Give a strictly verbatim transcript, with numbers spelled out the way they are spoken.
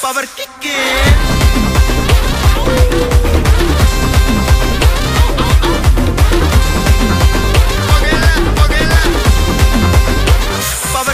Power kick it.